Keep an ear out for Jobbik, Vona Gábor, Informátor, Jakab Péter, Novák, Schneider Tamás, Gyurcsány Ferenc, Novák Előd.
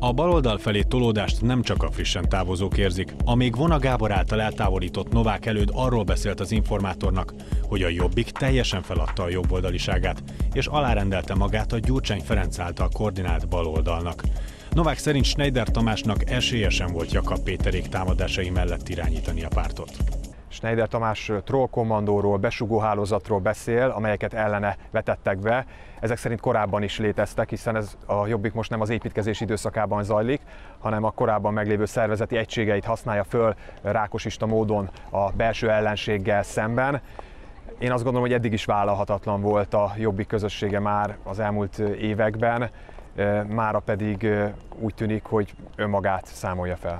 A baloldal felé tolódást nem csak a frissen távozók érzik. A még Vona Gábor által eltávolított Novák Előd arról beszélt az Informátornak, hogy a Jobbik teljesen feladta a jobboldaliságát, és alárendelte magát a Gyurcsány Ferenc által koordinált baloldalnak. Novák szerint Schneider Tamásnak esélye sem volt Jakab Péterék támadásai mellett irányítani a pártot. Schneider Tamás trollkommandóról, besugóhálózatról beszél, amelyeket ellene vetettek be. Ezek szerint korábban is léteztek, hiszen ez a Jobbik most nem az építkezés időszakában zajlik, hanem a korábban meglévő szervezeti egységeit használja föl rákosista módon a belső ellenséggel szemben. Én azt gondolom, hogy eddig is vállalhatatlan volt a Jobbik közössége már az elmúlt években, mára pedig úgy tűnik, hogy önmagát számolja fel.